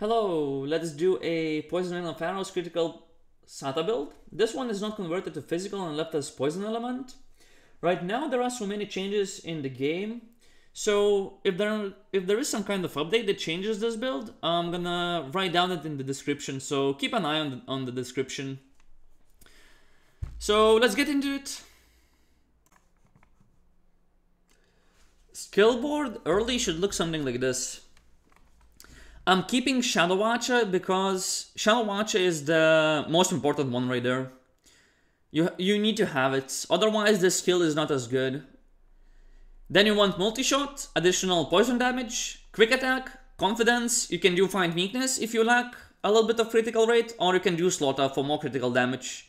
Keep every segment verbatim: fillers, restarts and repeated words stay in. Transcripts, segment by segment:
Hello, let's do a Poison Rain of Arrows critical SATA build. This one is not converted to physical and left as Poison Element. Right now there are so many changes in the game, so if there if there is some kind of update that changes this build, I'm gonna write down it in the description, so keep an eye on the, on the description. So let's get into it. Skill board early should look something like this. I'm keeping Shadow Watcher because Shadow Watcher is the most important one right there. You, you need to have it, otherwise this skill is not as good. Then you want multi-shot, additional poison damage, quick attack, confidence. You can do find weakness if you lack a little bit of critical rate, or you can do slaughter for more critical damage.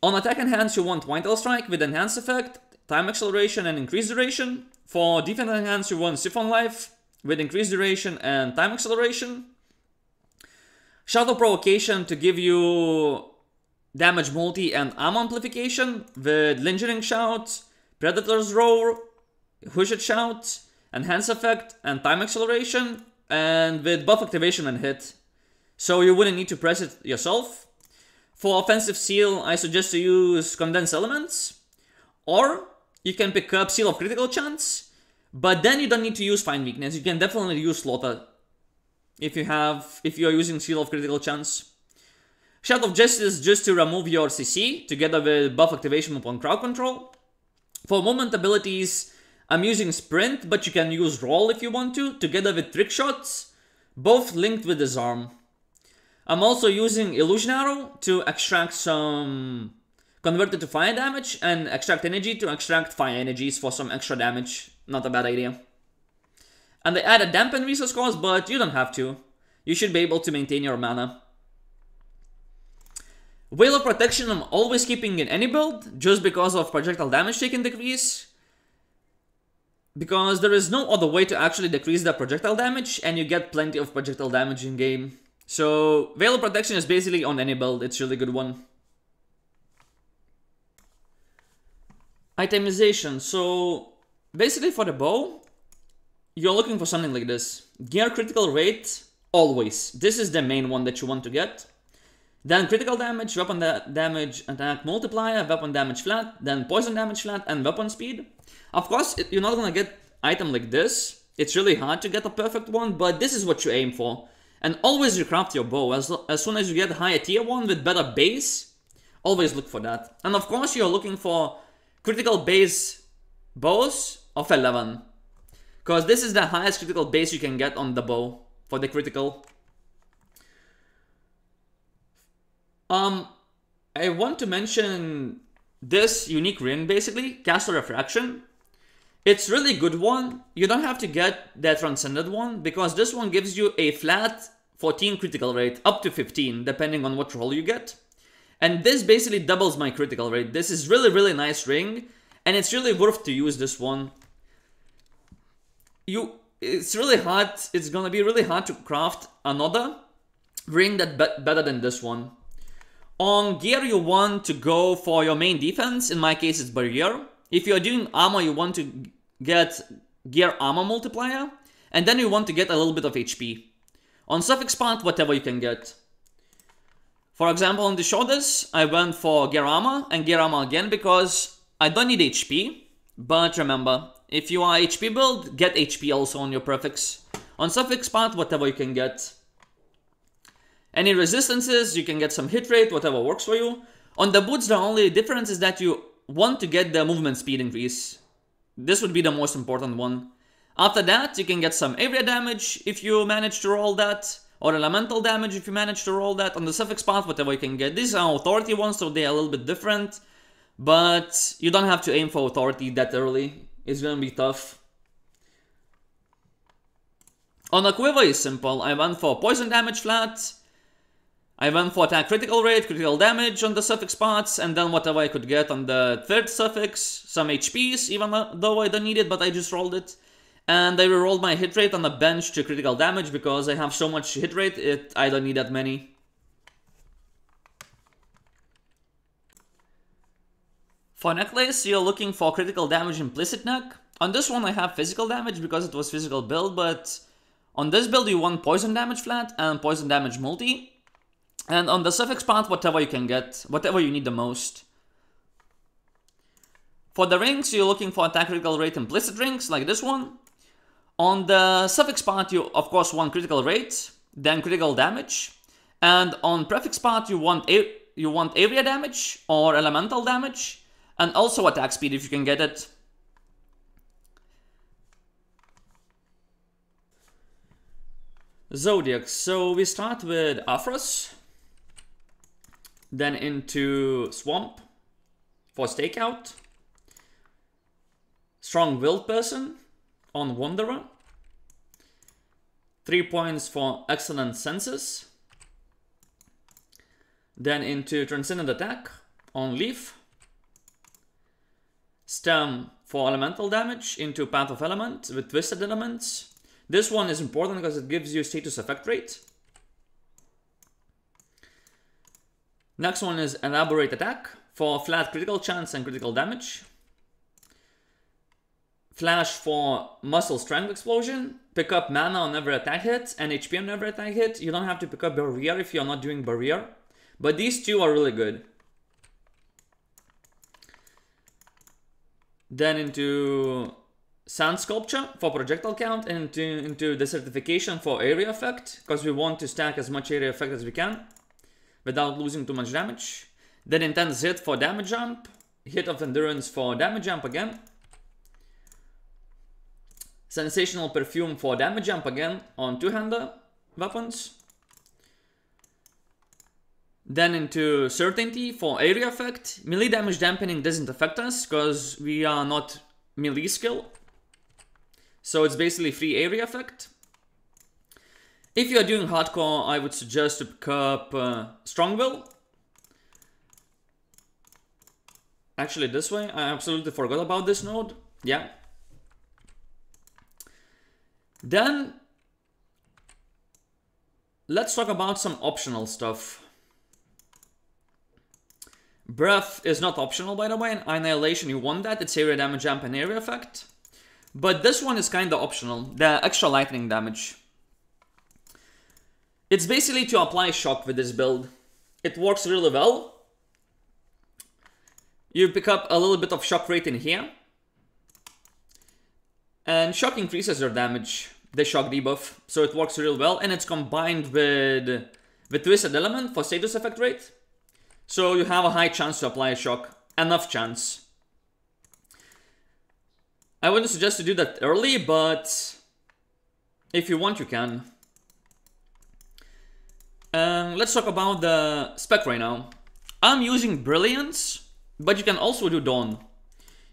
On attack enhance you want White Tail Strike with enhance effect, time acceleration and increased duration. For defense enhance you want Siphon Life with increased duration and time acceleration. Shadow Provocation to give you damage multi and ammo amplification with Lingering Shout, Predator's Roar, Hushed Shout, enhance effect and time acceleration, and with buff activation and hit, so you wouldn't need to press it yourself. For offensive seal I suggest to use Condensed Elements, or you can pick up Seal of Critical Chance. But then you don't need to use Find Weakness. You can definitely use Slaughter if you have if you are using Seal of Critical Chance. Shout of Justice just to remove your C C together with buff activation upon crowd control. For movement abilities, I'm using Sprint, but you can use Roll if you want to, together with Trick Shots, both linked with Disarm. I'm also using Illusion Arrow to extract some converted to fire damage, and extract energy to extract fire energies for some extra damage. Not a bad idea. And they add a dampen resource cost, but you don't have to. You should be able to maintain your mana. Veil of Protection I'm always keeping in any build, just because of projectile damage taken decrease. Because there is no other way to actually decrease the projectile damage, and you get plenty of projectile damage in game. So Veil of Protection is basically on any build, it's a really good one. Itemization, so basically for the bow, you're looking for something like this. Gear critical rate, always. This is the main one that you want to get. Then critical damage, weapon da damage, attack multiplier, weapon damage flat, then poison damage flat, and weapon speed. Of course, it, you're not gonna get item like this. It's really hard to get a perfect one, but this is what you aim for. And always recraft your bow. As, as soon as you get a higher tier one with better base, always look for that. And of course, you're looking for critical base bows of eleven, because this is the highest critical base you can get on the bow for the critical. Um, I want to mention this unique ring, basically, Castle Refraction. It's really good one. You don't have to get the Transcendent one, because this one gives you a flat fourteen critical rate, up to fifteen, depending on what roll you get. And this basically doubles my critical rate. This is really, really nice ring, and it's really worth to use this one. You, it's really hard, it's gonna be really hard to craft another ring that be better than this one. On gear you want to go for your main defense, in my case it's barrier. If you're doing armor you want to get gear armor multiplier, and then you want to get a little bit of H P. On suffix part, whatever you can get. For example, on the shoulders, I went for gear armor and gear armor again because I don't need H P, but remember, if you are H P build, get H P also on your prefix. On suffix part, whatever you can get. Any resistances, you can get some hit rate, whatever works for you. On the boots, the only difference is that you want to get the movement speed increase. This would be the most important one. After that, you can get some area damage if you manage to roll that, or elemental damage if you manage to roll that. On the suffix path, whatever you can get. These are authority ones, so they are a little bit different, but you don't have to aim for authority that early. It's gonna be tough. On the quiver is simple. I went for poison damage flat, I went for attack critical rate, critical damage on the suffix parts, and then whatever I could get on the third suffix, some H Ps, even though I don't need it, but I just rolled it. And I rerolled my hit rate on the bench to critical damage because I have so much hit rate, it, I don't need that many. For necklace, you're looking for critical damage implicit neck. On this one I have physical damage because it was physical build, but On this build, you want poison damage flat and poison damage multi. And on the suffix path, whatever you can get, whatever you need the most. For the rings, you're looking for attack critical rate implicit rings, like this one. On the suffix path, you of course want critical rate, then critical damage. And on prefix path, you want a you want area damage or elemental damage, and also attack speed if you can get it. Zodiac, so we start with Aphros, then into Swamp for Stakeout, Strong Willed Person on Wanderer, three points for Excellent Senses, then into Transcendent Attack on Leaf, Stem for Elemental Damage into Path of Element with Twisted Elements. This one is important because it gives you status effect rate. Next one is Elaborate Attack for flat critical chance and critical damage. Flash for Muscle Strength Explosion. Pick up mana on every attack hit and H P on every attack hit. You don't have to pick up Barrier if you're not doing Barrier. But these two are really good. Then into Sand Sculpture for projectile count, and into, into the certification for area effect, because we want to stack as much area effect as we can without losing too much damage. Then intense hit for damage jump, hit of endurance for damage jump again, sensational perfume for damage jump again on two-hander weapons, then into certainty for area effect. Melee damage dampening doesn't affect us because we are not melee skill. So it's basically free area effect. If you are doing hardcore, I would suggest to pick up uh, Strong Will. Actually this way, I absolutely forgot about this node. Yeah. Then let's talk about some optional stuff. Breath is not optional, by the way. In Annihilation you want that, it's area damage jump and area effect. But this one is kinda optional, the extra lightning damage. It's basically to apply shock with this build. It works really well. You pick up a little bit of shock rate in here. And shock increases your damage, the shock debuff. So it works really well, and it's combined with, with Twisted Element for status effect rate. So you have a high chance to apply a shock, enough chance. I wouldn't suggest to do that early, but if you want, you can. Um, let's talk about the spec right now. I'm using Brilliance, but you can also do Dawn.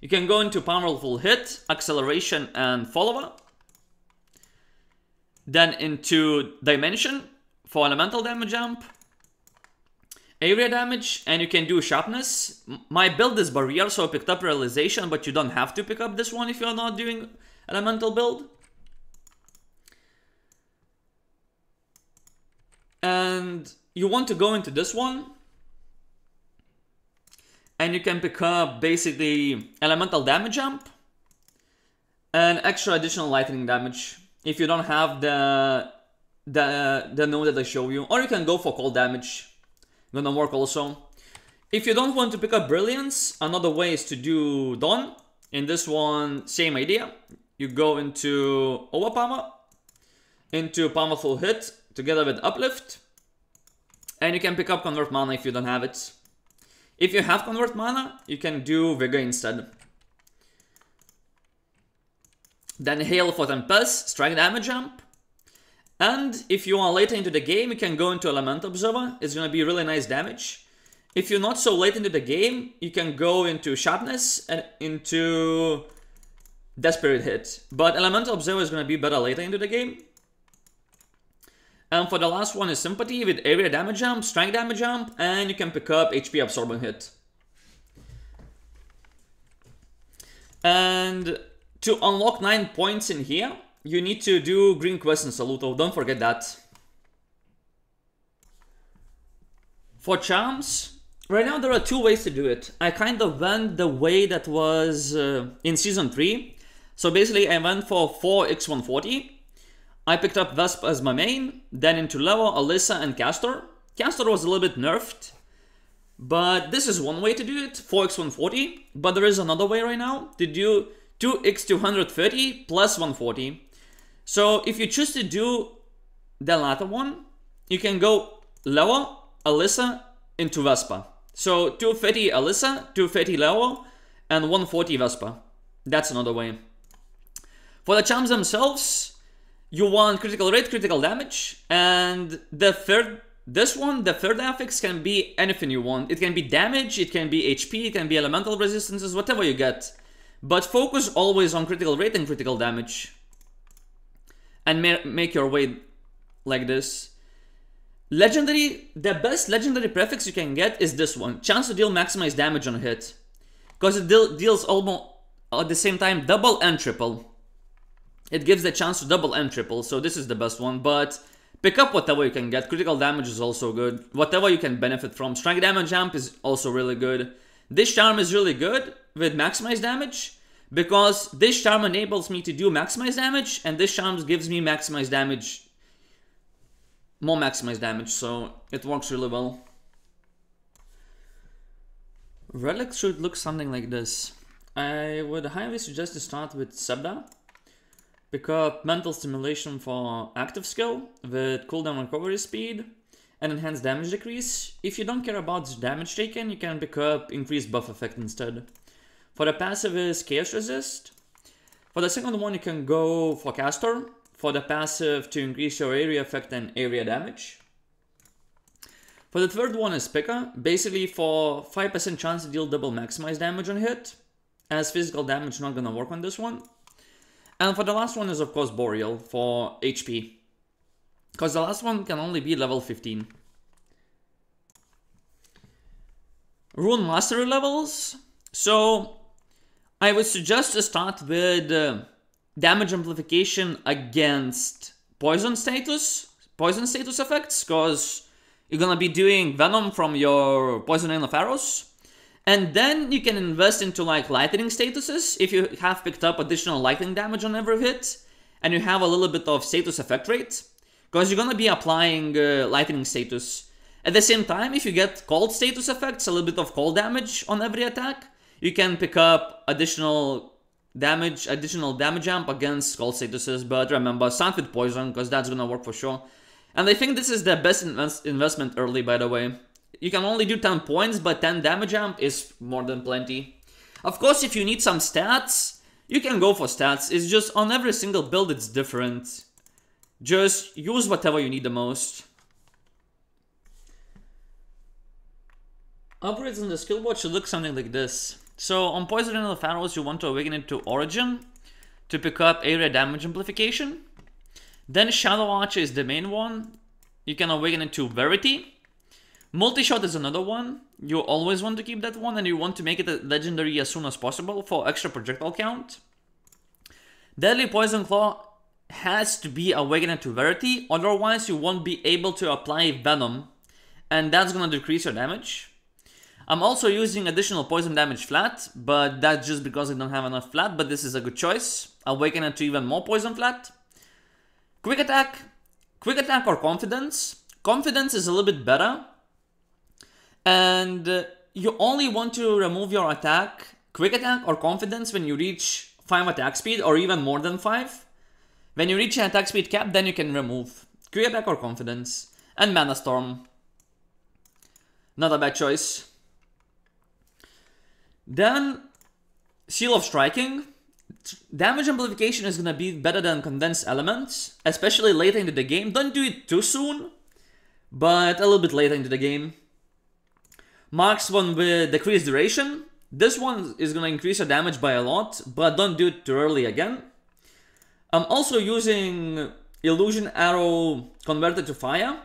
You can go into Powerful Hit, Acceleration and Follower. Then into Dimension for Elemental Damage Jump. Area damage, and you can do Sharpness. My build is Barrier, so I picked up Realization, but you don't have to pick up this one if you're not doing Elemental build. And you want to go into this one. And you can pick up basically Elemental Damage Jump and extra additional Lightning Damage if you don't have the, the, the node that I show you. Or you can go for Cold Damage. Gonna work also. If you don't want to pick up Brilliance, another way is to do Dawn. In this one, same idea. You go into Overpower, into Powerful Hit together with Uplift, and you can pick up Convert Mana if you don't have it. If you have Convert Mana, you can do Vigor instead. Then Hail for Tempest, Strike Damage Jump. And if you are later into the game, you can go into Elemental Observer. It's going to be really nice damage. If you're not so late into the game, you can go into Sharpness and into Desperate Hit. But Elemental Observer is going to be better later into the game. And for the last one is Sympathy with Area Damage Jump, Strength Damage Jump, and you can pick up H P Absorbing Hit. And to unlock nine points in here, you need to do Green Quest and Saluto, don't forget that. For charms, right now there are two ways to do it. I kind of went the way that was uh, in Season three. So basically I went for four by one forty. I picked up Vespa as my main, then into Levo, Alyssa and Castor. Castor was a little bit nerfed, but this is one way to do it, four by one forty, but there is another way right now to do two by two thirty plus one forty. So if you choose to do the latter one, you can go Levo, Alyssa into Vespa. So two thirty Alyssa, two thirty Levo and one forty Vespa. That's another way. For the charms themselves, you want critical rate, critical damage, and the third, this one, the third affix can be anything you want. It can be damage, it can be H P, it can be elemental resistances, whatever you get. But focus always on critical rate and critical damage. And ma make your way like this. Legendary, the best legendary prefix you can get is this one. Chance to deal maximized damage on hit. Because it de deals almost at the same time double and triple. It gives the chance to double and triple, so this is the best one, but pick up whatever you can get. Critical damage is also good. Whatever you can benefit from. Strike damage amp is also really good. This charm is really good with maximized damage, because this charm enables me to do maximized damage, and this charm gives me maximized damage, more maximized damage, so it works really well. Relics should look something like this. I would highly suggest to start with Sebda. Pick up Mental Stimulation for active skill with cooldown recovery speed and enhanced damage decrease. If you don't care about damage taken, you can pick up increased buff effect instead. For the passive is Chaos Resist. For the second one you can go for Castor, for the passive to increase your area effect and area damage. For the third one is P I K A, basically for five percent chance to deal double maximized damage on hit, as physical damage not gonna work on this one. And for the last one is of course Boreal for H P, because the last one can only be level fifteen. Rune Mastery levels, so I would suggest to start with uh, damage amplification against poison status, poison status effects, because you're gonna be doing Venom from your Poison Rain of Arrows. And then you can invest into like lightning statuses if you have picked up additional lightning damage on every hit and you have a little bit of status effect rate, because you're gonna be applying uh, lightning status. At the same time, if you get cold status effects, a little bit of cold damage on every attack, you can pick up additional damage, additional damage amp against cold statuses, but remember, start with poison because that's gonna work for sure. And I think this is the best invest investment early, by the way. You can only do ten points, but ten damage amp is more than plenty. Of course, if you need some stats, you can go for stats. It's just on every single build it's different. Just use whatever you need the most. Upgrades in the skill board should look something like this. So on Poison Rain of Arrows, you want to awaken it to Origin to pick up area damage amplification. Then Shadow Watcher is the main one. You can awaken it to Verity. Multi-shot is another one. You always want to keep that one and you want to make it a legendary as soon as possible for extra projectile count. Deadly Poison Claw has to be awakened to Verity, otherwise you won't be able to apply Venom and that's gonna decrease your damage. I'm also using additional poison damage flat, but that's just because I don't have enough flat, but this is a good choice. Awakened to even more poison flat. Quick attack. Quick attack or confidence. Confidence is a little bit better. And uh, you only want to remove your attack, quick attack or confidence when you reach five attack speed or even more than five. When you reach an attack speed cap, then you can remove quick attack or confidence. And Mana Storm. Not a bad choice. Then Seal of Striking. Damage amplification is gonna be better than Condensed Elements, especially later into the game. Don't do it too soon, but a little bit later into the game. Marks one with decreased duration. This one is gonna increase your damage by a lot, but don't do it too early again. I'm also using Illusion Arrow converted to fire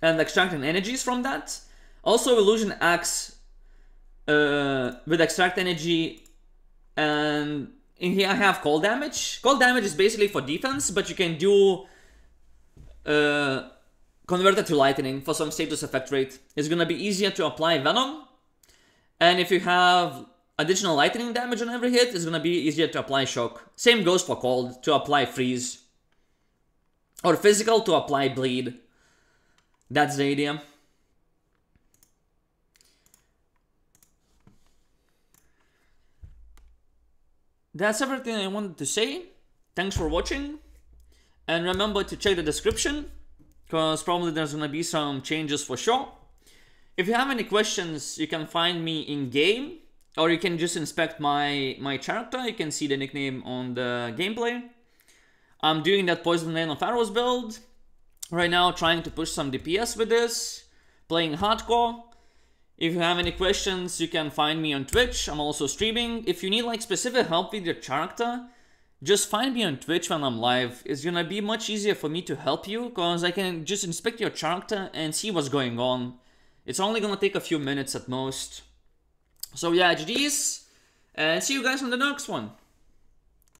and extracting energies from that. Also Illusion Axe uh, with extract energy, and in here I have cold damage. Cold damage is basically for defense, but you can do uh, converted to lightning for some status effect rate. It's gonna be easier to apply Venom, and if you have additional lightning damage on every hit, it's gonna be easier to apply Shock. Same goes for Cold to apply Freeze. Or physical to apply bleed. That's the idea. That's everything I wanted to say. Thanks for watching. And remember to check the description, because probably there's going to be some changes for sure. If you have any questions, you can find me in-game, or you can just inspect my, my character. You can see the nickname on the gameplay. I'm doing that Poison Rain of Arrows build right now, trying to push some D P S with this, playing hardcore. If you have any questions, you can find me on Twitch. I'm also streaming. If you need like specific help with your character, just find me on Twitch when I'm live. It's gonna be much easier for me to help you, because I can just inspect your character and see what's going on. It's only gonna take a few minutes at most. So yeah, G Gs, and see you guys on the next one.